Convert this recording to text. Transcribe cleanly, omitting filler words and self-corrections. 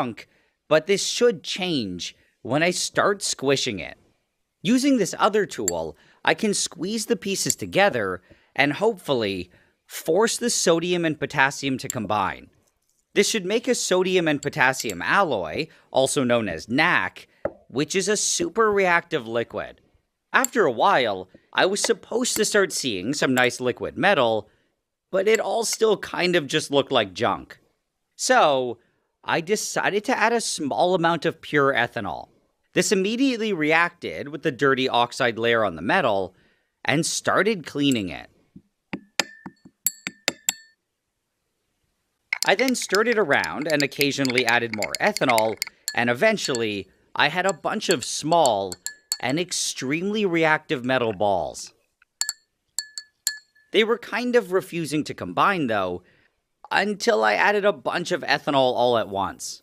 chunk, but this should change when I start squishing it. Using this other tool, I can squeeze the pieces together and hopefully force the sodium and potassium to combine. This should make a sodium and potassium alloy, also known as NaK, which is a super reactive liquid. After a while, I was supposed to start seeing some nice liquid metal, but it all still kind of just looked like junk. So, I decided to add a small amount of pure ethanol. This immediately reacted with the dirty oxide layer on the metal and started cleaning it. I then stirred it around and occasionally added more ethanol, and eventually, I had a bunch of small and extremely reactive metal balls. They were kind of refusing to combine, though, until I added a bunch of ethanol all at once.